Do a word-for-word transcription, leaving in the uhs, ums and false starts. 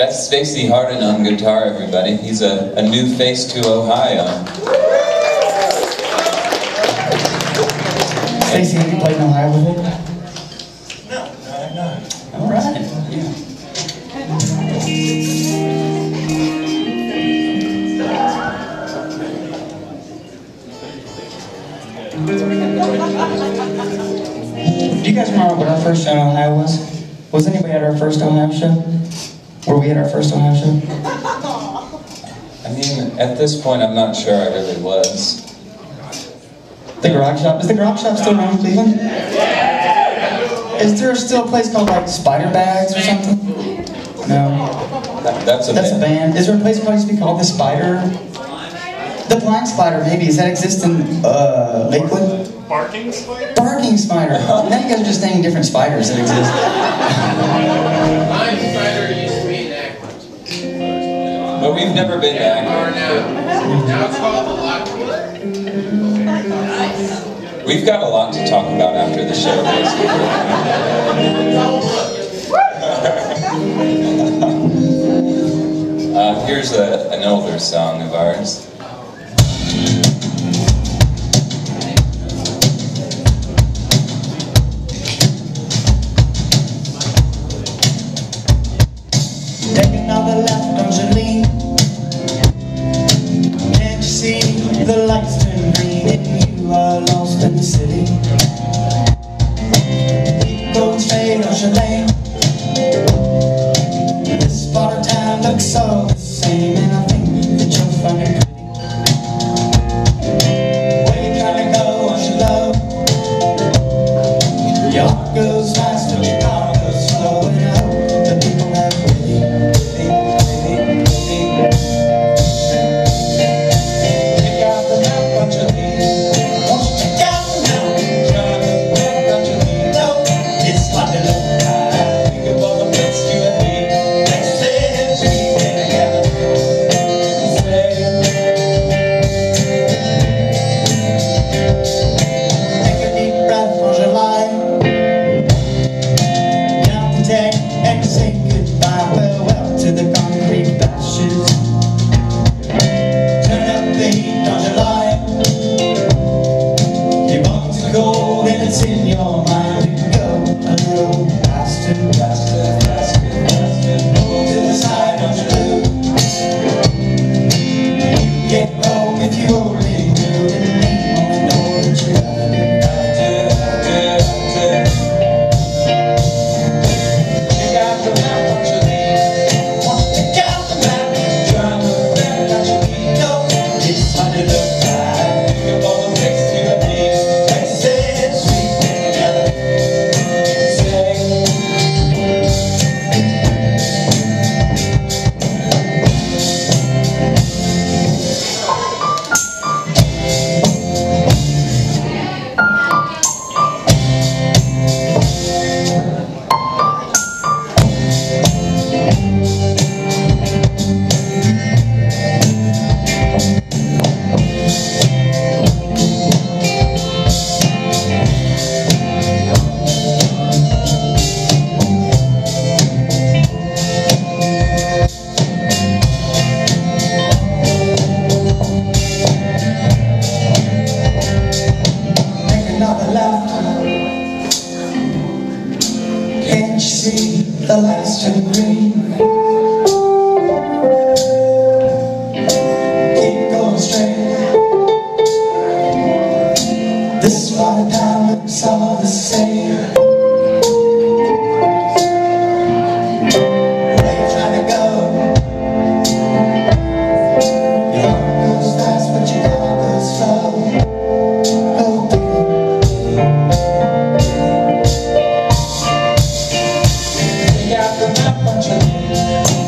That's Stacey Harden on guitar, everybody. He's a, a new face to Ohio. Stacey, have you played in Ohio with it? No, no, I'm not. All right. Yeah. Do you guys remember what our first show in Ohio was? Was anybody at our first Ohio show? Were we at our first Ohio show? I mean, at this point, I'm not sure I really was. The Garage Shop? Is the Garage Shop still around Cleveland? Is there still a place called, like, Spider Bags or something? No. That, that's a that's band. That's a band. Is there a place called, used to be called the Spider? The Blind Spider, maybe. Does that exist in uh, Lakewood? Barking Spider? Barking Spider. Now you guys are just naming different spiders that exist. But we've never been to Akron. Now it's called the Lockwood. We've got a lot to talk about after the show, basically. uh, here's a, an older song of ours. The lights turn green and you are lost in the city. Keep going straight on your lane. This part of town looks all the same, and I think that you'll find it pretty. Where you trying to go on your love? Your heart goes fast but your car goes slow, and I hope the people have the lights turn green. Keep going straight. This part of town looks all the same. Where you trying to go? Your heart goes fast but your car goes slow. Go out the map on your